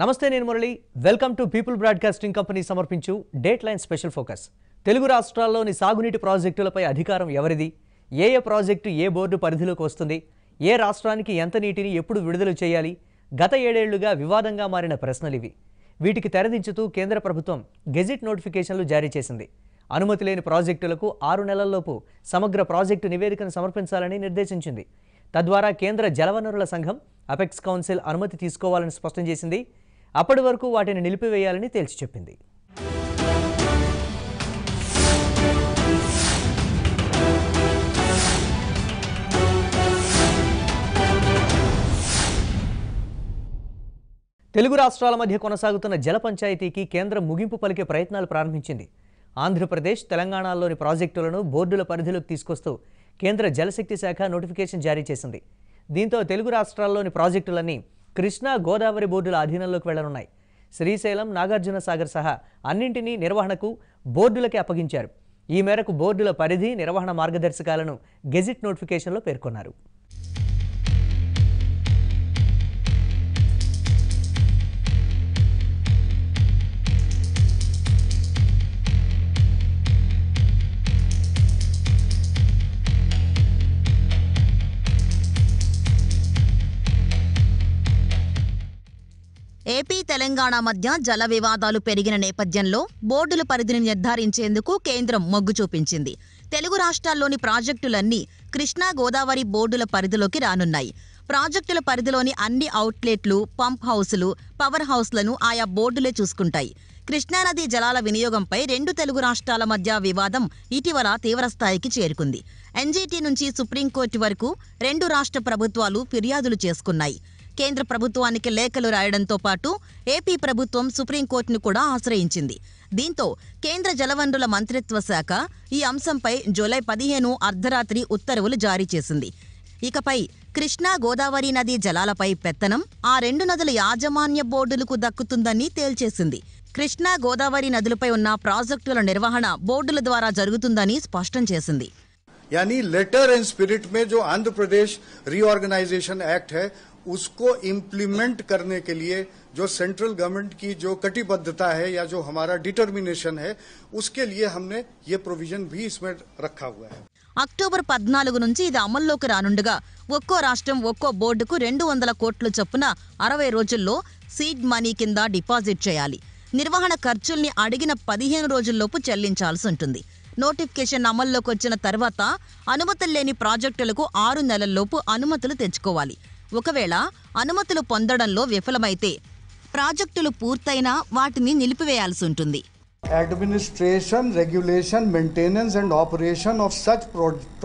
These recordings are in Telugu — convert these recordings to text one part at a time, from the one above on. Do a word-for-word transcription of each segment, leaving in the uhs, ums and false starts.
నమస్తే, నేను Murali. Welcome to people broadcasting company సమర్పించు date line special focus. Telugu రాష్ట్రాల్లోని సాగునీటి ప్రాజెక్టులపై అధికారం ఎవరిది? ఏ ఏ ప్రాజెక్టు ఏ బోర్డు పరిధిలోకి వస్తుంది? ఏ రాష్ట్రానికి ఎంత నీటిని ఎప్పుడు విడుదల చేయాలి? గత ఏడేళ్లుగా వివాదంగా మారిన ప్రశ్నలివి. వీటికి తెరదించుతూ కేంద్ర ప్రభుత్వం గెజిట్ నోటిఫికేషన్లు జారీ చేసింది. అనుమతి లేని ప్రాజెక్టులకు ఆరు నెలల్లోపు సమగ్ర ప్రాజెక్టు నివేదికను సమర్పించాలని నిర్దేశించింది. తద్వారా కేంద్ర జలవనరుల సంఘం అపెక్స్ కౌన్సిల్ అనుమతి తీసుకోవాలని స్పష్టం చేసింది. అప్పటి వరకు వాటిని నిలిపివేయాలని తేల్చి చెప్పింది. తెలుగు రాష్ట్రాల మధ్య కొనసాగుతున్న జల పంచాయతీకి కేంద్రం ముగింపు పలికే ప్రయత్నాలు ప్రారంభించింది. ఆంధ్రప్రదేశ్, తెలంగాణలోని ప్రాజెక్టులను బోర్డుల పరిధిలోకి తీసుకొస్తూ కేంద్ర జలశక్తి శాఖ నోటిఫికేషన్ జారీ చేసింది. దీంతో తెలుగు రాష్ట్రాల్లోని ప్రాజెక్టులన్నీ కృష్ణా, గోదావరి బోర్డుల అధీనంలోకి వెళ్లనున్నాయి. శ్రీశైలం, నాగార్జున సాగర్ సహా అన్నింటినీ నిర్వహణకు బోర్డులకే అప్పగించారు. ఈ మేరకు బోర్డుల పరిధి, నిర్వహణ మార్గదర్శకాలను గెజిట్ నోటిఫికేషన్లో పేర్కొన్నారు. ఏపీ, తెలంగాణ మధ్య జల వివాదాలు పెరిగిన నేపథ్యంలో బోర్డుల పరిధిని నిర్ధారించేందుకు కేంద్రం మొగ్గు చూపించింది. తెలుగు రాష్ట్రాల్లోని ప్రాజెక్టులన్నీ కృష్ణా, గోదావరి బోర్డుల పరిధిలోకి రానున్నాయి. ప్రాజెక్టుల పరిధిలోని అన్ని అవుట్లెట్లు, పంప్ హౌసులు, పవర్ హౌస్లను ఆయా బోర్డులే చూసుకుంటాయి. కృష్ణానది జలాల వినియోగంపై రెండు తెలుగు రాష్ట్రాల మధ్య వివాదం ఇటీవల తీవ్రస్థాయికి చేరుకుంది. ఎన్జీటీ నుంచి సుప్రీంకోర్టు వరకు రెండు రాష్ట్ర ప్రభుత్వాలు ఫిర్యాదులు చేసుకున్నాయి. కేంద్ర ప్రభుత్వానికి లేఖలు రాయడంతో పాటు ఏపీ ప్రభుత్వం సుప్రీంకోర్టును కూడా ఆశ్రయించింది. దీంతో కేంద్ర జలవనరుల మంత్రిత్వ శాఖ ఈ అంశంపై జూలై పదిహేను అర్ధరాత్రి ఉత్తర్వులు జారీ చేసింది. ఇకపై కృష్ణా, గోదావరి నదీ జలాలపై పెత్తనం ఆ రెండు నదుల యాజమాన్య బోర్డులకు దక్కుతుందని తేల్చేసింది. కృష్ణా, గోదావరి నదులపై ఉన్న ప్రాజెక్టుల నిర్వహణ బోర్డుల ద్వారా జరుగుతుందని స్పష్టం చేసింది. यानी लेटर एंड स्पिरिट में जो आंध्र प्रदेश रीऑर्गेनाइजेशन एक्ट है उसको इम्प्लीमेंट करने के लिए जो सेंट्रल गवर्नमेंट की जो कटिबद्धता है या जो हमारा डिटर्मिनेशन है उसके लिए हमने ये प्रोविजन भी इसमें रखा हुआ है. అక్టోబర్ పద్నాలుగు నుంచి ఇది అమల్లోకి రానుండగా ఒక్కో రాష్ట్రం ఒక్కో బోర్డుకు రెండు వందల కోట్లు చొప్పున అరవై రోజుల్లో సీడ్ మనీ కింద డిపాజిట్ చేయాలి. నిర్వహణ ఖర్చుల్ని అడిగిన పదిహేను రోజుల్లోపు చెల్లించాల్సి ఉంటుంది. నోటిఫికేషన్ అమల్లోకి వచ్చిన తర్వాత అనుమతులు లేని ప్రాజెక్టులకు ఆరు నెలల్లోపు అనుమతులు తెచ్చుకోవాలి. ఒకవేళ అనుమతులు పొందడంలో విఫలమైతే ప్రాజెక్టులు పూర్తయినా వాటిని నిలిపివేయాల్సి ఉంటుంది. Administration, regulation, maintenance and operation of such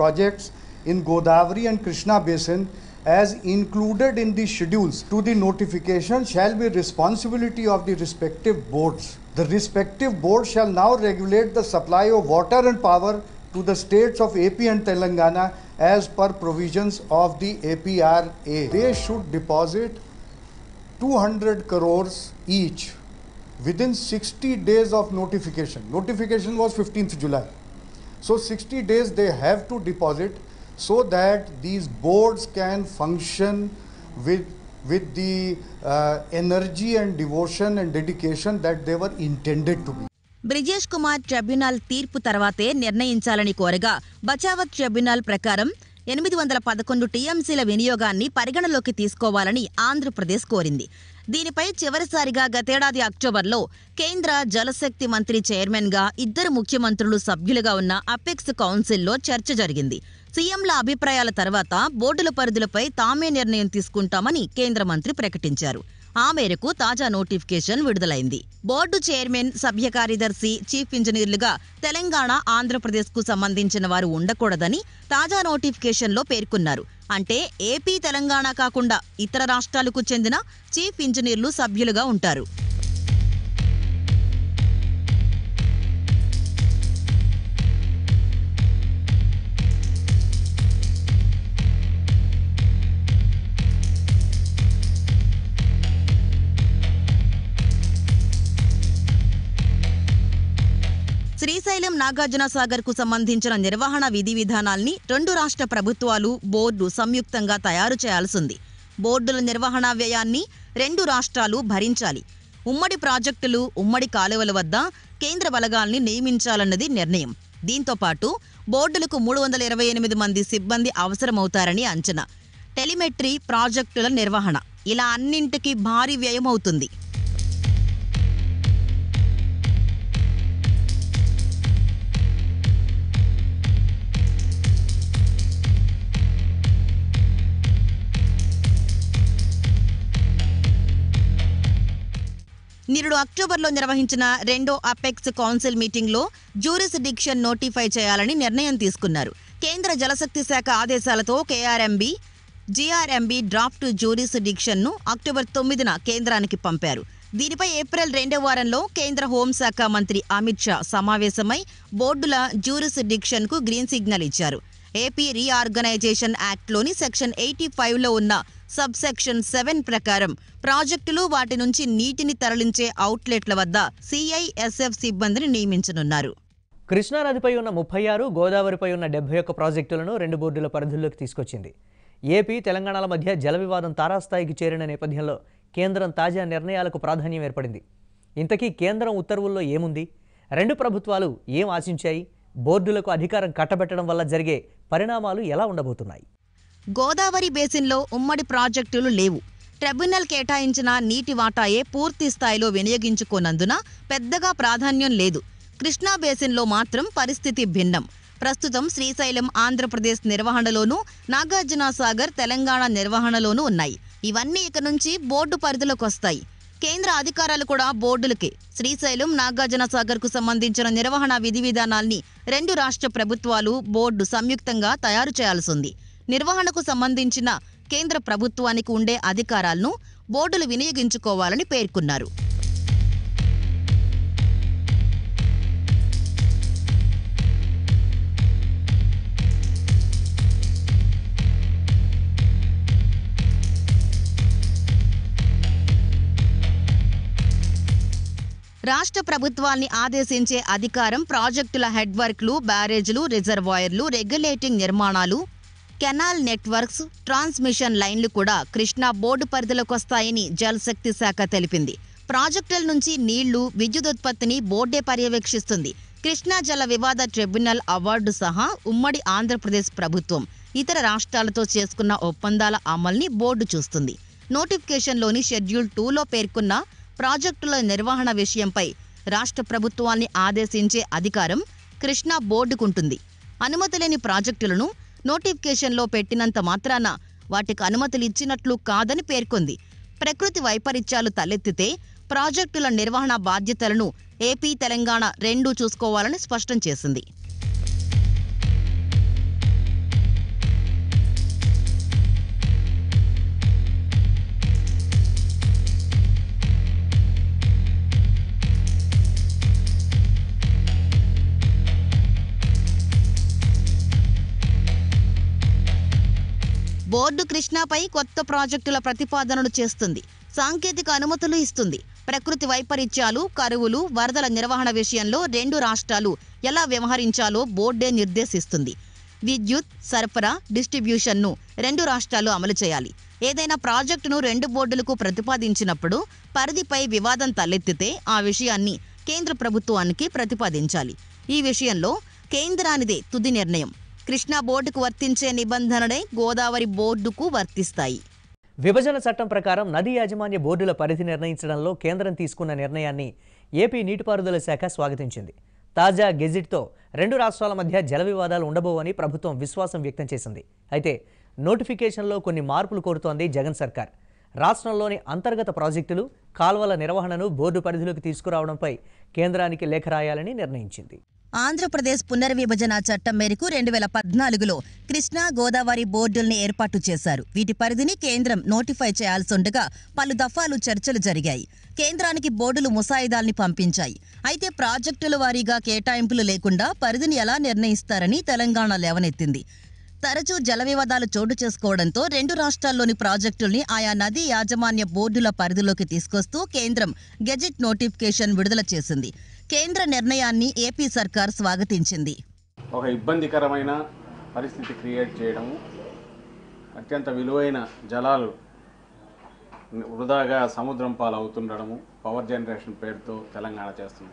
projects in Godavari and Krishna basin as included in the schedules to the notification shall be responsibility of the respective boards. The respective board shall now regulate the supply of water and power to the states of A P and Telangana as per provisions of the A P R A. They should deposit two hundred crores each within sixty days of notification. Notification was fifteenth July. So sixty days they have to deposit so that these boards can function with with the uh, energy and devotion and dedication that they were intended to be. Brijesh Kumar tribunal తీర్పు తర్వాతే నిర్ణయించాలని కోరగా బచావత్ ట్రిబ్యునల్ ప్రకారం ఎనిమిది వందల పదకొండు టీఎంసీల వినియోగాన్ని పరిగణలోకి తీసుకోవాలని ఆంధ్రప్రదేశ్ కోరింది. దీనిపై చివరిసారిగా గతేడాది అక్టోబర్లో కేంద్ర జలశక్తి మంత్రి చైర్మన్గా, ఇద్దరు ముఖ్యమంత్రులు సభ్యులుగా ఉన్న అపెక్స్ కౌన్సిల్లో చర్చ జరిగింది. సీఎంల అభిప్రాయాల తర్వాత బోర్డుల పరిధులపై తామే నిర్ణయం తీసుకుంటామని కేంద్ర మంత్రి ప్రకటించారు. ఆ మేరకు తాజా నోటిఫికేషన్ విడుదలైంది. బోర్డు చైర్మన్, సభ్య కార్యదర్శి, చీఫ్ ఇంజనీర్లుగా తెలంగాణ, ఆంధ్రప్రదేశ్కు సంబంధించిన వారు ఉండకూడదని తాజా నోటిఫికేషన్లో పేర్కొన్నారు. అంటే ఏపీ, తెలంగాణ కాకుండా ఇతర రాష్ట్రాలకు చెందిన చీఫ్ ఇంజనీర్లు సభ్యులుగా ఉంటారు. శ్రీశైలం, నాగార్జున సాగర్ కు సంబంధించిన నిర్వహణ విధి విధానాల్ని రెండు రాష్ట్ర ప్రభుత్వాలు, బోర్డు సంయుక్తంగా తయారు చేయాల్సింది. బోర్డుల నిర్వహణ వ్యయాన్ని రెండు రాష్ట్రాలు భరించాలి. ఉమ్మడి ప్రాజెక్టులు, ఉమ్మడి కాలువల వద్ద కేంద్ర బలగాల్ని నియమించాలన్నది నిర్ణయం. దీంతో పాటు బోర్డులకు మూడు వందల ఇరవై ఎనిమిది మంది సిబ్బంది అవసరమవుతారని అంచనా. టెలిమెట్రీ, ప్రాజెక్టుల నిర్వహణ ఇలా అన్నింటికీ భారీ వ్యయం అవుతుంది. నిరుడు అక్టోబర్లో నిర్వహించిన రెండో అపెక్స్ కౌన్సిల్ మీటింగ్లో జ్యూరిస్డిక్షన్ నోటిఫై చేయాలని నిర్ణయం తీసుకున్నారు. కేంద్ర జలశక్తి శాఖ ఆదేశాలతో కేఆర్ఎంబి, జిఆర్ఎంబి డ్రాఫ్ట్ జ్యూరిస్డిక్షన్ను అక్టోబర్ తొమ్మిదిన కేంద్రానికి పంపారు. దీనిపై ఏప్రిల్ రెండో వారంలో కేంద్ర హోంశాఖ మంత్రి అమిత్ షా సమావేశమై బోర్డుల జ్యూరిస్డిక్షన్కు గ్రీన్ సిగ్నల్ ఇచ్చారు. ఏపీ రీఆర్గనైజేషన్ యాక్ట్లోని సెక్షన్ ఎయిటీ ఫైవ్లో ఉన్న సబ్ సెక్షన్ సెవెన్ ప్రకారం ప్రాజెక్టులు, వాటి నుంచి నీటిని తరలించే అవుట్లెట్ల వద్ద సిఐఎస్ఎఫ్ సిబ్బందిని నియమించనున్నారు. కృష్ణానదిపై ఉన్న ముప్పై ఆరు, గోదావరిపై ఉన్న డెబ్బై ఒక్క ప్రాజెక్టులను రెండు బోర్డుల పరిధుల్లోకి తీసుకొచ్చింది. ఏపీ, తెలంగాణల మధ్య జల వివాదం తారాస్థాయికి చేరిన నేపథ్యంలో కేంద్రం తాజా నిర్ణయాలకు ప్రాధాన్యం ఏర్పడింది. ఇంతకీ కేంద్రం ఉత్తర్వుల్లో ఏముంది? రెండు ప్రభుత్వాలు ఏం ఆశించాయి? బోర్డులకు అధికారం కట్టబెట్టడం వల్ల జరిగే పరిణామాలు ఎలా ఉండబోతున్నాయి? గోదావరి బేసిన్లో ఉమ్మడి ప్రాజెక్టులు లేవు. ట్రిబ్యునల్ కేటాయించిన నీటి వాటాయే పూర్తి స్థాయిలో వినియోగించుకోనందున పెద్దగా ప్రాధాన్యం లేదు. కృష్ణా బేసిన్లో మాత్రం పరిస్థితి భిన్నం. ప్రస్తుతం శ్రీశైలం ఆంధ్రప్రదేశ్ నిర్వహణలోనూ, నాగార్జున సాగర్ తెలంగాణ నిర్వహణలోనూ ఉన్నాయి. ఇవన్నీ ఇక నుంచి బోర్డు పరిధిలోకి వస్తాయి. కేంద్ర అధికారాలు కూడా బోర్డులకే. శ్రీశైలం, నాగార్జున సాగర్కు సంబంధించిన నిర్వహణ విధి విధానాల్ని రెండు రాష్ట్ర ప్రభుత్వాలు, బోర్డు సంయుక్తంగా తయారు చేయాల్సి ఉంది. నిర్వహణకు సంబంధించిన కేంద్ర ప్రభుత్వానికి ఉండే అధికారాలను బోర్డులు వినియోగించుకోవాలని పేర్కొన్నారు. రాష్ట్ర ప్రభుత్వాల్ని ఆదేశించే అధికారం ప్రాజెక్టుల హెడ్వర్క్లు, బ్యారేజ్లు, రిజర్వాయర్లు, రెగ్యులేటింగ్ నిర్మాణాలు, కెనాల్ నెట్వర్క్స్, ట్రాన్స్మిషన్ లైన్లు కూడా కృష్ణా బోర్డు పరిధిలోకొస్తాయని జలశక్తి శాఖ తెలిపింది. ప్రాజెక్టుల నుంచి నీళ్లు, విద్యుదుత్పత్తిని బోర్డే పర్యవేక్షిస్తుంది. కృష్ణా జల వివాద ట్రిబ్యునల్ అవార్డు సహా ఉమ్మడి ఆంధ్రప్రదేశ్ ప్రభుత్వం ఇతర రాష్ట్రాలతో చేసుకున్న ఒప్పందాల అమల్ని బోర్డు చూస్తుంది. నోటిఫికేషన్లోని షెడ్యూల్ టూలో పేర్కొన్న ప్రాజెక్టుల నిర్వహణ విషయంపై రాష్ట్ర ప్రభుత్వాన్ని ఆదేశించే అధికారం కృష్ణా బోర్డుకుంటుంది. అనుమతి లేని ప్రాజెక్టులను నోటిఫికేషన్లో పెట్టినంత మాత్రాన వాటికి అనుమతులు ఇచ్చినట్లు కాదని పేర్కొంది. ప్రకృతి వైపరీత్యాలు తలెత్తితే ప్రాజెక్టుల నిర్వహణ బాధ్యతలను ఏపీ, తెలంగాణ రెండూ చూసుకోవాలని స్పష్టం చేసింది. బోర్డు కృష్ణాపై కొత్త ప్రాజెక్టుల ప్రతిపాదనలు చేస్తుంది, సాంకేతిక అనుమతులు ఇస్తుంది. ప్రకృతి వైపరీత్యాలు, కరువులు, వరదల నిర్వహణ విషయంలో రెండు రాష్ట్రాలు ఎలా వ్యవహరించాలో బోర్డే నిర్దేశిస్తుంది. విద్యుత్ సరఫరా, డిస్ట్రిబ్యూషన్ను రెండు రాష్ట్రాలు అమలు చేయాలి. ఏదైనా ప్రాజెక్టును రెండు బోర్డులకు ప్రతిపాదించినప్పుడు పరిధిపై వివాదం తలెత్తితే ఆ విషయాన్ని కేంద్ర ప్రభుత్వానికి ప్రతిపాదించాలి. ఈ విషయంలో కేంద్రానిదే తుది నిర్ణయం. కృష్ణా బోర్డుకు వర్తించే నిబంధనలే గోదావరి బోర్డుకు వర్తిస్తాయి. విభజన చట్టం ప్రకారం నదీ యాజమాన్య బోర్డుల పరిధి నిర్ణయించడంలో కేంద్రం తీసుకున్న నిర్ణయాన్ని ఏపీ నీటిపారుదల శాఖ స్వాగతించింది. తాజా గెజిట్తో రెండు రాష్ట్రాల మధ్య జల వివాదాలు ఉండబోవని ప్రభుత్వం విశ్వాసం వ్యక్తం చేసింది. అయితే నోటిఫికేషన్లో కొన్ని మార్పులు కోరుతోంది జగన్ సర్కార్. రాష్ట్రంలోని అంతర్గత ప్రాజెక్టులు, కాల్వల నిర్వహణను బోర్డు పరిధిలోకి తీసుకురావడంపై కేంద్రానికి లేఖ రాయాలని నిర్ణయించింది. ఆంధ్రప్రదేశ్ పునర్విభజన చట్టం మేరకు రెండు వేల పద్నాలుగులో కృష్ణా, గోదావరి బోర్డుల్ని ఏర్పాటు చేశారు. వీటి పరిధిని కేంద్రం నోటిఫై చేయాల్సిండగా పలు దఫాలు చర్చలు జరిగాయి. కేంద్రానికి బోర్డులు ముసాయిదాల్ని పంపించాయి. అయితే ప్రాజెక్టుల వారీగా కేటాయింపులు లేకుండా పరిధిని ఎలా నిర్ణయిస్తారని తెలంగాణ లేవనెత్తింది. తరచూ జల వివాదాలు చోటు చేసుకోవడంతో రెండు రాష్ట్రాల్లోని ప్రాజెక్టుల్ని ఆయా నదీ యాజమాన్య బోర్డుల పరిధిలోకి తీసుకొస్తూ కేంద్రం గెజిట్ నోటిఫికేషన్ విడుదల చేసింది. కేంద్ర నిర్ణయాన్ని ఏపీ సర్కార్ స్వాగతించింది. ఒక ఇబ్బందికరమైన పరిస్థితి క్రియేట్ చేయడము, అత్యంత విలువైన జలాలు వృధాగా సముద్రం పాలవుతుండడము పవర్ జనరేషన్ పేరుతో తెలంగాణ చేస్తుంది.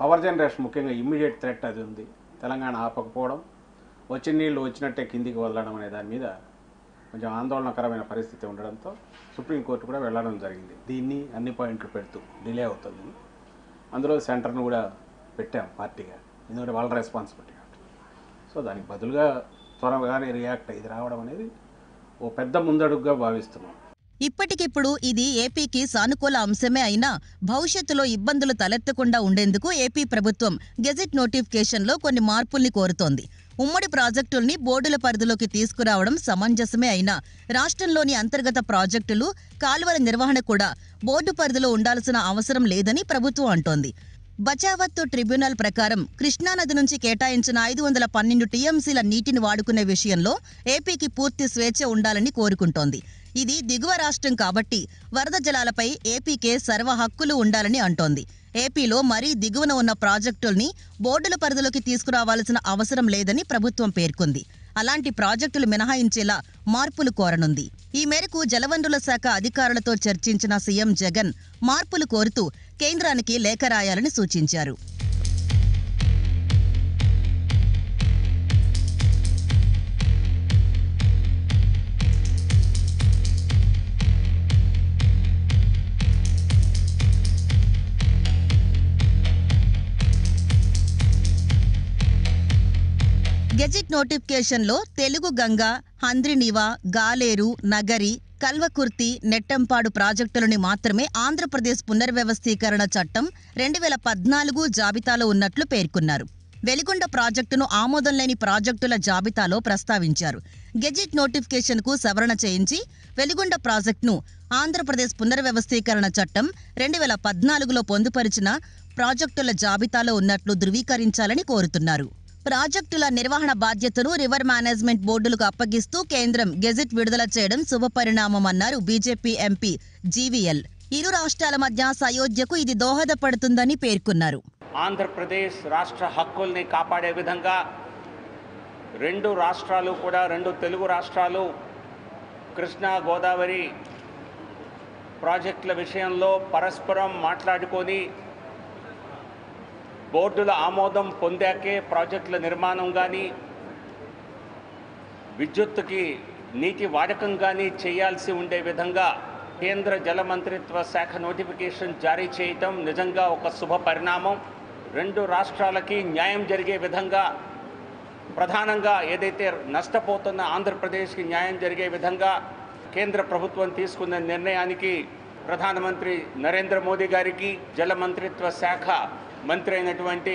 పవర్ జనరేషన్ ముఖ్యంగా ఇమ్మీడియట్ థ్రెట్ అది ఉంది. తెలంగాణ ఆపకపోవడం, వచ్చిన నీళ్ళు వచ్చినట్టే కిందికి వదలడం అనే దాని మీద కొంచెం ఆందోళనకరమైన పరిస్థితి ఉండడంతో సుప్రీంకోర్టు కూడా వెళ్ళడం జరిగింది. దీన్ని అన్ని పాయింట్లు పెడుతూ డిలే అవుతుంది. అందులో సెంటర్ను కూడా పెట్టాం పార్టీగా, ఎందుకంటే వాళ్ళ రెస్పాన్సిబిలిటీ. సో దానికి బదులుగా త్వరగానే రియాక్ట్ ఇది రావడం అనేది ఓ పెద్ద ముందడుగుగా భావిస్తున్నాం. ఇప్పటికిప్పుడు ఇది ఏపీకి సానుకూల అంశమే అయినా భవిష్యత్తులో ఇబ్బందులు తలెత్తకుండా ఉండేందుకు ఏపీ ప్రభుత్వం గెజిట్ నోటిఫికేషన్లో కొన్ని మార్పుల్ని కోరుతోంది. ఉమ్మడి ప్రాజెక్టుల్ని బోర్డుల పరిధిలోకి తీసుకురావడం సమంజసమే అయినా రాష్ట్రంలోని అంతర్గత ప్రాజెక్టులు, కాలువల నిర్వహణ కూడా బోర్డు పరిధిలో ఉండాల్సిన అవసరం లేదని ప్రభుత్వం అంటోంది. బచావత్తు ట్రిబ్యునల్ ప్రకారం కృష్ణానది నుంచి కేటాయించిన ఐదు వందల పన్నెండు టీఎంసీల నీటిని వాడుకునే విషయంలో ఏపీకి పూర్తి స్వేచ్ఛ ఉండాలని కోరుకుంటోంది. ఇది దిగువ రాష్ట్రం కాబట్టి వరద జలాలపై ఏపీకే సర్వ హక్కులు ఉండాలని అంటోంది. ఏపీలో మరీ దిగువన ఉన్న ప్రాజెక్టుల్ని బోర్డుల పరిధిలోకి తీసుకురావాల్సిన అవసరం లేదని ప్రభుత్వం పేర్కొంది. అలాంటి ప్రాజెక్టులు మినహాయించేలా మార్పులు కోరనుంది. ఈ మేరకు జలవనరుల శాఖ అధికారులతో చర్చించిన సీఎం జగన్ మార్పులు కోరుతూ కేంద్రానికి లేఖ రాయాలని సూచించారు. గెజిట్ నోటిఫికేషన్లో తెలుగు గంగ, హంద్రినీవా, గాలేరు, నగరి, కల్వకుర్తి, నెట్టంపాడు ప్రాజెక్టులని మాత్రమే ఆంధ్రప్రదేశ్ పునర్వ్యవస్థీకరణ చట్టం రెండు వేల పద్నాలుగు జాబితాలో ఉన్నట్లు పేర్కొన్నారు. వెలిగొండ ప్రాజెక్టును ఆమోదం లేని ప్రాజెక్టుల జాబితాలో ప్రస్తావించారు. గెజిట్ నోటిఫికేషన్కు సవరణ చేయించి వెలిగొండ ప్రాజెక్టును ఆంధ్రప్రదేశ్ పునర్వ్యవస్థీకరణ చట్టం రెండు వేల పద్నాలుగులో పొందుపరిచిన ప్రాజెక్టుల జాబితాలో ఉన్నట్లు ధృవీకరించాలని కోరుతున్నారు. ప్రాజెక్టుల నిర్వహణ బాధ్యతను రివర్ మేనేజ్మెంట్ బోర్డులకు అప్పగిస్తూ కేంద్రం గెజిట్ విడుదల చేయడం శుభపరిణామమన్నారు బీజేపీ ఎంపీ జీవీఎల్. ఇరు రాష్ట్రాల మధ్య సయోధ్యకు ఇది దోహదపడుతుందని పేర్కొన్నారు. ఆంధ్రప్రదేశ్ రాష్ట్ర హక్కుల్ని కాపాడే విధంగా రెండు రాష్ట్రాలు కూడా, రెండు తెలుగు రాష్ట్రాలు కృష్ణా గోదావరి ప్రాజెక్టుల విషయంలో పరస్పరం మాట్లాడుకొని బోర్డుల ఆమోదం పొందాకే ప్రాజెక్టుల నిర్మాణం కానీ విద్యుత్తుకి నీటి వాడకం కానీ చేయాల్సి ఉండే విధంగా కేంద్ర జల మంత్రిత్వ శాఖ నోటిఫికేషన్ జారీ చేయటం నిజంగా ఒక శుభ పరిణామం. రెండు రాష్ట్రాలకి న్యాయం జరిగే విధంగా, ప్రధానంగా ఏదైతే నష్టపోతున్న ఆంధ్రప్రదేశ్కి న్యాయం జరిగే విధంగా కేంద్ర ప్రభుత్వం తీసుకున్న నిర్ణయానికి ప్రధానమంత్రి నరేంద్ర మోదీ గారికి, జల మంత్రిత్వ శాఖ మంత్రి అయినటువంటి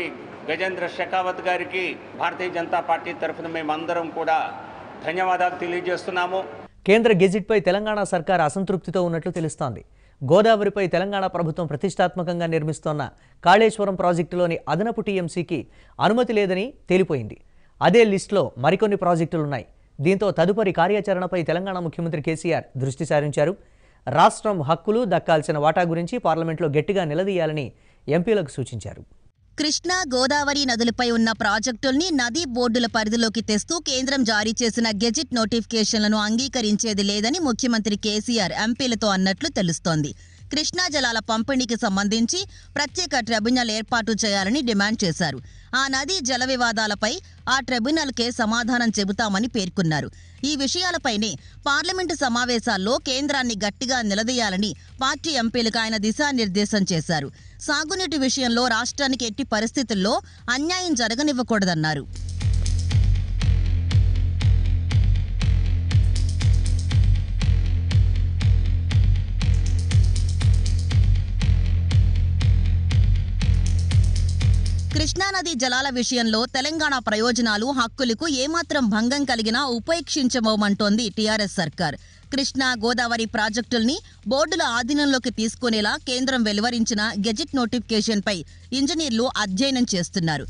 గజేంద్ర షెకావత్ గారికి భారతీయ జనతా పార్టీ తరఫున మేమందరం కూడా ధన్యవాదాలు తెలియజేస్తున్నాము. కేంద్ర గెజిట్పై తెలంగాణ సర్కార్ అసంతృప్తితో ఉన్నట్లు తెలుస్తోంది. గోదావరిపై తెలంగాణ ప్రభుత్వం ప్రతిష్టాత్మకంగా నిర్మిస్తోన్న కాళేశ్వరం ప్రాజెక్టులోని అదనపు టీఎంసీకి అనుమతి లేదని తేలిపోయింది. అదే లిస్టులో మరికొన్ని ప్రాజెక్టులున్నాయి. దీంతో తదుపరి కార్యాచరణపై తెలంగాణ ముఖ్యమంత్రి కేసీఆర్ దృష్టి సారించారు. రాష్ట్రం హక్కులు దక్కాల్సిన వాటా గురించి పార్లమెంట్లో గట్టిగా నిలదీయాలని ఎంపీలకు సూచించారు. కృష్ణా గోదావరి నదులపై ఉన్న ప్రాజెక్టుల్ని నదీ బోర్డుల పరిధిలోకి తెస్తూ కేంద్రం జారీ చేసిన గెజిట్ నోటిఫికేషన్లను అంగీకరించేది లేదని ముఖ్యమంత్రి కేసీఆర్ ఎంపీలతో అన్నట్లు తెలుస్తోంది. కృష్ణా జలాల పంపిణీకి సంబంధించి ప్రత్యేక ట్రిబ్యునల్ ఏర్పాటు చేయాలని డిమాండ్ చేశారు. ఆ నదీ జల వివాదాలపై ఆ ట్రిబ్యునల్కే సమాధానం చెబుతామని పేర్కొన్నారు. ఈ విషయాలపైనే పార్లమెంటు సమావేశాల్లో కేంద్రాన్ని గట్టిగా నిలదీయాలని పార్టీ ఎంపీలకు ఆయన దిశానిర్దేశం చేశారు. సాగునీటి విషయంలో రాష్ట్రానికి ఎట్టి పరిస్థితుల్లో అన్యాయం జరగనివ్వకూడదన్నారు. కృష్ణానది జలాల విషయంలో తెలంగాణ ప్రయోజనాలు, హక్కులకు ఏమాత్రం భంగం కలిగినా ఉపేక్షించబోమంటోంది టీఆర్ఎస్ సర్కార్. కృష్ణా గోదావరి ప్రాజెక్టుల్ని బోర్డుల ఆధీనంలోకి తీసుకునేలా కేంద్రం వెలువరించిన గెజిట్ నోటిఫికేషన్పై ఇంజనీర్లు అధ్యయనం చేస్తున్నారు.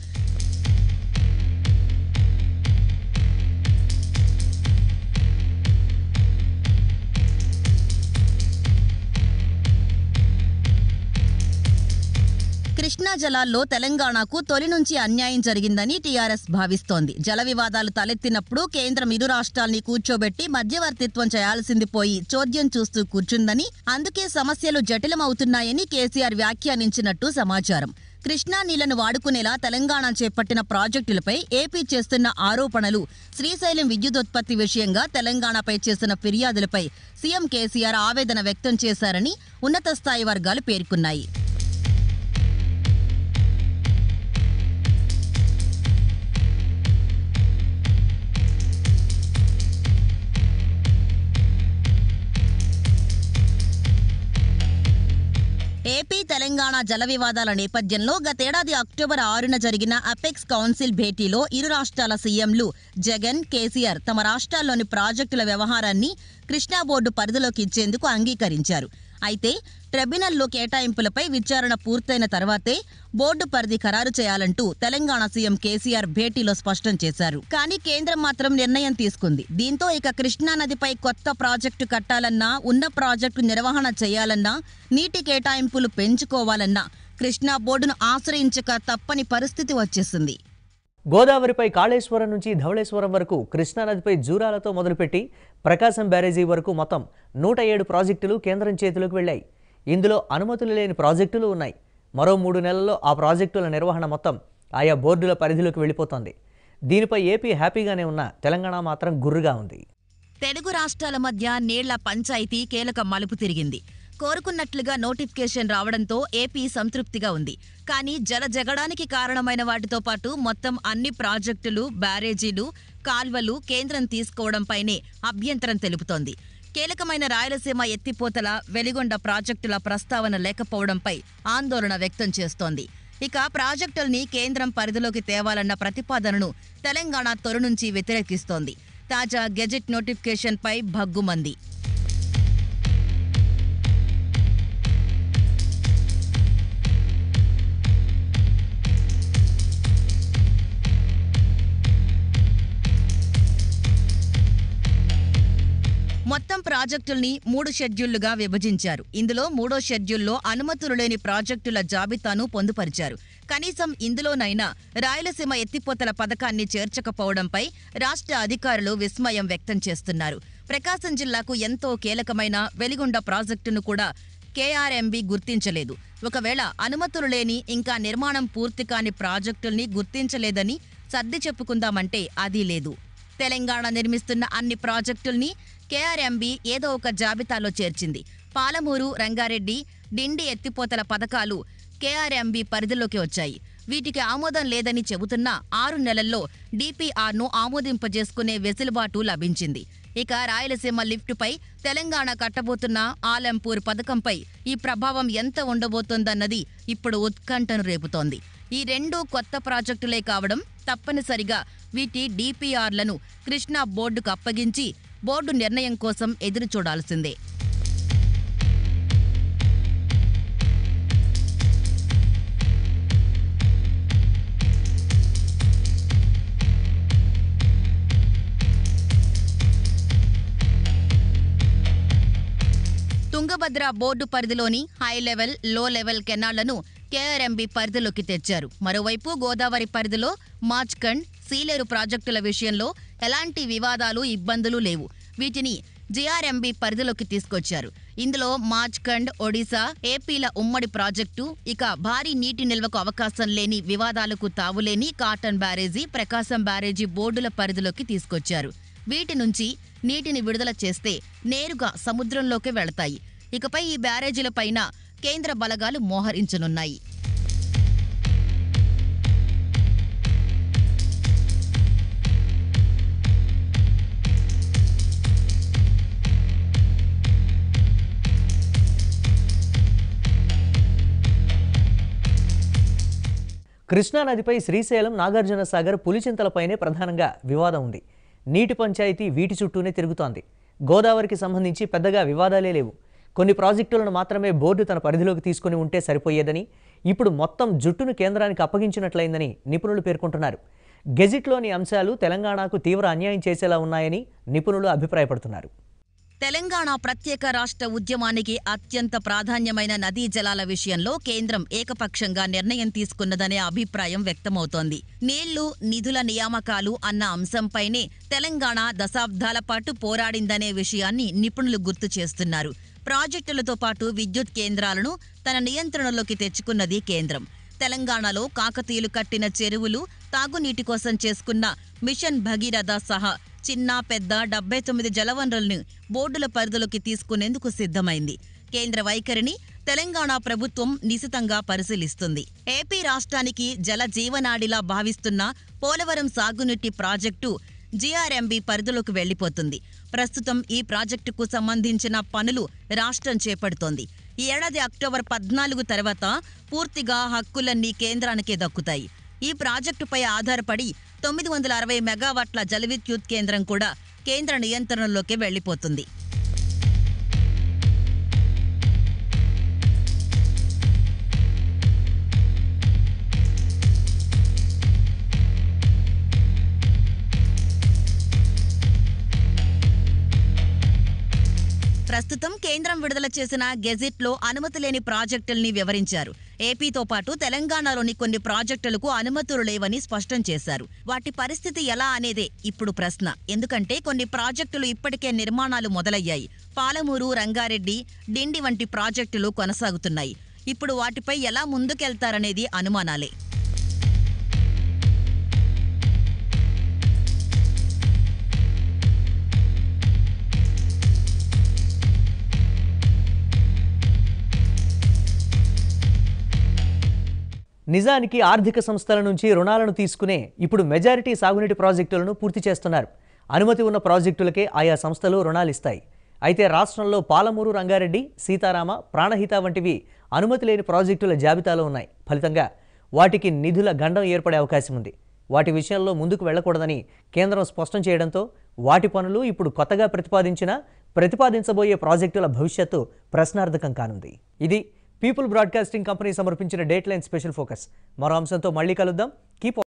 కృష్ణా కృష్ణా జలాల్లో తెలంగాణకు తొలి నుంచి అన్యాయం జరిగిందని టీఆర్ఎస్ భావిస్తోంది. జల వివాదాలు తలెత్తినప్పుడు కేంద్రం ఇరు రాష్ట్రాల్ని కూర్చోబెట్టి మధ్యవర్తిత్వం చేయాల్సింది పోయి చోద్యం చూస్తూ కూర్చుందని, అందుకే సమస్యలు జటిలమవుతున్నాయని కేసీఆర్ వ్యాఖ్యానించినట్టు సమాచారం. కృష్ణా నీళ్లను వాడుకునేలా తెలంగాణ చేపట్టిన ప్రాజెక్టులపై ఏపీ చేస్తున్న ఆరోపణలు, శ్రీశైలం విద్యుదుత్పత్తి విషయంగా తెలంగాణపై చేసిన ఫిర్యాదులపై సీఎం కేసీఆర్ ఆవేదన వ్యక్తం చేశారని ఉన్నత స్థాయి వర్గాలు పేర్కొన్నాయి. ఏపీ తెలంగాణ జల వివాదాల నేపథ్యంలో గతేడాది అక్టోబర్ ఆరున జరిగిన అపెక్స్ కౌన్సిల్ భేటీలో ఇరు రాష్ట్రాల సీఎంలు జగన్, కేసీఆర్ తమ రాష్ట్రాల్లోని ప్రాజెక్టుల వ్యవహారాన్ని కృష్ణా బోర్డు పరిధిలోకి ఇచ్చేందుకు అంగీకరించారు. అయితే ట్రిబ్యునల్లో కేటాయింపులపై విచారణ పూర్తయిన తర్వాతే బోర్డు పరిధి ఖరారు చేయాలంటూ తెలంగాణ సీఎం కేసీఆర్ భేటీలో స్పష్టం చేశారు. కానీ కేంద్రం మాత్రం నిర్ణయం తీసుకుంది. దీంతో ఇక కృష్ణా నదిపై కొత్త ప్రాజెక్టు కట్టాలన్నా, ఉన్న ప్రాజెక్టు నిర్వహణ చేయాలన్నా, నీటి కేటాయింపులు పెంచుకోవాలన్నా కృష్ణా బోర్డును ఆశ్రయించక తప్పని పరిస్థితి వచ్చేసింది. గోదావరిపై కాళేశ్వరం నుంచి ధవళేశ్వరం వరకు, కృష్ణానదిపై జూరాలతో మొదలుపెట్టి ప్రకాశం బ్యారేజీ వరకు మొత్తం నూట ఏడు ప్రాజెక్టులు కేంద్రం చేతిలోకి వెళ్ళాయి. ఇందులో అనుమతులు లేని ప్రాజెక్టులు ఉన్నాయి. మరో మూడు నెలల్లో ఆ ప్రాజెక్టుల నిర్వహణ మొత్తం ఆయా బోర్డుల పరిధిలోకి వెళ్ళిపోతోంది. దీనిపై ఏపీ హ్యాపీగానే ఉన్నా తెలంగాణ మాత్రం గుర్రుగా ఉంది. తెలుగు రాష్ట్రాల మధ్య నీళ్ల పంచాయతీ కీలక మలుపు తిరిగింది. కోరుకున్నట్లుగా నోటిఫికేషన్ రావడంతో ఏపీ సంతృప్తిగా ఉంది. కానీ జల జగడానికి కారణమైన వాటితో పాటు మొత్తం అన్ని ప్రాజెక్టులు, బ్యారేజీలు, కాల్వలు కేంద్రం తీసుకోవడంపైనే అభ్యంతరం తెలుపుతోంది. కీలకమైన రాయలసీమ ఎత్తిపోతల, వెలిగొండ ప్రాజెక్టుల ప్రస్తావన లేకపోవడంపై ఆందోళన వ్యక్తం చేస్తోంది. ఇక ప్రాజెక్టుల్ని కేంద్రం పరిధిలోకి తేవాలన్న ప్రతిపాదనను తెలంగాణ తొలి నుంచి వ్యతిరేకిస్తోంది. తాజా గెజెట్ నోటిఫికేషన్పై భగ్గుమంది. మొత్తం ప్రాజెక్టుల్ని మూడు షెడ్యూళ్లుగా విభజించారు. ఇందులో మూడో షెడ్యూల్లో అనుమతులు లేని ప్రాజెక్టుల జాబితాను పొందుపరిచారు. కనీసం ఇందులోనైనా రాయలసీమ ఎత్తిపోతల పథకాన్ని చేర్చకపోవడంపై రాష్ట్ర అధికారులు విస్మయం వ్యక్తం చేస్తున్నారు. ప్రకాశం జిల్లాకు ఎంతో కీలకమైన వెలిగొండ ప్రాజెక్టును కూడా కేఆర్ఎంబీ గుర్తించలేదు. ఒకవేళ అనుమతులు లేని, ఇంకా నిర్మాణం పూర్తి కాని ప్రాజెక్టుల్ని గుర్తించలేదని సర్ది చెప్పుకుందామంటే అది లేదు. తెలంగాణ నిర్మిస్తున్న అన్ని ప్రాజెక్టుల్ని కేఆర్ఎంబీ ఏదో ఒక జాబితాలో చేర్చింది. పాలమూరు, రంగారెడ్డి, డిండి ఎత్తిపోతల పథకాలు కేఆర్ఎంబీ పరిధిలోకి వచ్చాయి. వీటికి ఆమోదం లేదని చెబుతున్నా ఆరు నెలల్లో డీపీఆర్ను ఆమోదింపజేసుకునే వెసులుబాటు లభించింది. ఇక రాయలసీమ లిఫ్టుపై తెలంగాణ కట్టబోతున్న ఆలంపూర్ పథకంపై ఈ ప్రభావం ఎంత ఉండబోతోందన్నది ఇప్పుడు ఉత్కంఠను రేపుతోంది. ఈ రెండు కొత్త ప్రాజెక్టులే కావడం తప్పనిసరిగా వీటి డీపీఆర్లను కృష్ణా బోర్డుకు అప్పగించి బోర్డు నిర్ణయం కోసం ఎదురు చూడాల్సిందే. తుంగభద్ర బోర్డు పరిధిలోని హై లెవెల్, లో లెవెల్ కెనాళ్లను కేఆర్ఎంబీ పరిధిలోకి తెచ్చారు. మరోవైపు గోదావరి పరిధిలో మాచ్కండ్, సీలేరు ప్రాజెక్టుల విషయంలో ఎలాంటి వివాదాలు, ఇబ్బందులు లేవు. వీటిని జీఆర్ఎంబీ పరిధిలోకి తీసుకొచ్చారు. ఇందులో మాచ్కండ్ ఒడిశా, ఏపీల ఉమ్మడి ప్రాజెక్టు, ఇక భారీ నీటి నిల్వకు అవకాశం లేని, వివాదాలకు తావులేని కాటన్ బ్యారేజీ, ప్రకాశం బ్యారేజీ బోర్డుల పరిధిలోకి తీసుకొచ్చారు. వీటి నుంచి నీటిని విడుదల చేస్తే నేరుగా సముద్రంలోకి వెళతాయి. ఇకపై ఈ బ్యారేజీలపైన కేంద్ర బలగాలు మోహరించనున్నాయి. కృష్ణానదిపై శ్రీశైలం, నాగార్జున సాగర్, పులిచింతలపైనే ప్రధానంగా వివాదం ఉంది. నీటి పంచాయతీ వీటి చుట్టూనే తిరుగుతోంది. గోదావరికి సంబంధించి పెద్దగా వివాదాలే లేవు. కొన్ని ప్రాజెక్టులను మాత్రమే బోర్డు తన పరిధిలోకి తీసుకుని ఉంటే సరిపోయేదని, ఇప్పుడు మొత్తం జుట్టును కేంద్రానికి అప్పగించినట్లయిందని నిపుణులు పేర్కొంటున్నారు. గెజిట్లోని అంశాలు తెలంగాణకు తీవ్ర అన్యాయం చేసేలా ఉన్నాయని నిపుణులు అభిప్రాయపడుతున్నారు. తెలంగాణ ప్రత్యేక రాష్ట్ర ఉద్యమానికి అత్యంత ప్రాధాన్యమైన నదీ జలాల విషయంలో కేంద్రం ఏకపక్షంగా నిర్ణయం తీసుకున్నదనే అభిప్రాయం వ్యక్తమవుతోంది. నీళ్లు, నిధుల నియామకాలు అన్న అంశంపైనే తెలంగాణ దశాబ్దాల పాటు పోరాడిందనే విషయాన్ని నిపుణులు గుర్తు చేస్తున్నారు. ప్రాజెక్టులతో పాటు విద్యుత్ కేంద్రాలను తన నియంత్రణలోకి తెచ్చుకున్నది కేంద్రం. తెలంగాణలో కాకతీయులు కట్టిన చెరువులు, తాగునీటి కోసం చేసుకున్న మిషన్ భగీరథ సహా చిన్న పెద్ద డెబ్బై తొమ్మిది జలవనరులను బోర్డుల పరిధిలోకి తీసుకునేందుకు సిద్ధమైంది. కేంద్ర వైఖరిని తెలంగాణ ప్రభుత్వం నిశితంగా పరిశీలిస్తుంది. ఏపీ రాష్ట్రానికి జల జీవనాడిలా భావిస్తున్న పోలవరం సాగునీటి ప్రాజెక్టు జీఆర్ఎంబీ పరిధిలోకి వెళ్లిపోతుంది. ప్రస్తుతం ఈ ప్రాజెక్టుకు సంబంధించిన పనులు రాష్ట్రం చేపడుతోంది. ఈ ఏడాది అక్టోబర్ పద్నాలుగు తర్వాత పూర్తిగా హక్కులన్నీ కేంద్రానికే దక్కుతాయి. ఈ ప్రాజెక్టుపై ఆధారపడి తొమ్మిది వందల అరవై మెగావాట్ల జలవిద్యుత్ కేంద్రం కూడా కేంద్ర నియంత్రణలోకి వెళ్లిపోతుంది. ప్రస్తుతం కేంద్రం విడుదల చేసిన గెజిట్లో అనుమతి లేని ప్రాజెక్టుల్ని వివరించారు. ఏపీతో పాటు తెలంగాణలోని కొన్ని ప్రాజెక్టులకు అనుమతులు లేవని స్పష్టం చేశారు. వాటి పరిస్థితి ఎలా అనేదే ఇప్పుడు ప్రశ్న. ఎందుకంటే కొన్ని ప్రాజెక్టులు ఇప్పటికే నిర్మాణాలు మొదలయ్యాయి. పాలమూరు, రంగారెడ్డి, డిండి వంటి ప్రాజెక్టులు కొనసాగుతున్నాయి. ఇప్పుడు వాటిపై ఎలా ముందుకెళ్తారనేది అనుమానాలే. నిజానికి ఆర్థిక సంస్థల నుంచి రుణాలను తీసుకునే ఇప్పుడు మెజారిటీ సాగునీటి ప్రాజెక్టులను పూర్తి చేస్తున్నారు. అనుమతి ఉన్న ప్రాజెక్టులకే ఆయా సంస్థలు రుణాలిస్తాయి. అయితే రాష్ట్రంలో పాలమూరు, రంగారెడ్డి, సీతారామ, ప్రాణహిత వంటివి అనుమతి లేని ప్రాజెక్టుల జాబితాలో ఉన్నాయి. ఫలితంగా వాటికి నిధుల గండం ఏర్పడే అవకాశం ఉంది. వాటి విషయంలో ముందుకు వెళ్లకూడదని కేంద్రం స్పష్టం చేయడంతో వాటి పనులు ఇప్పుడు కొత్తగా ప్రతిపాదించిన ప్రతిపాదించబోయే ప్రాజెక్టుల భవిష్యత్తు ప్రశ్నార్థకం కానుంది. ఇది పీపుల్ బ్రాడ్కాస్టింగ్ కంపెనీ సమర్పించిన డేట్ లైన్ స్పెషల్ ఫోకస్. మరో అంశంతో మళ్ళీ కలుద్దాం. కీప్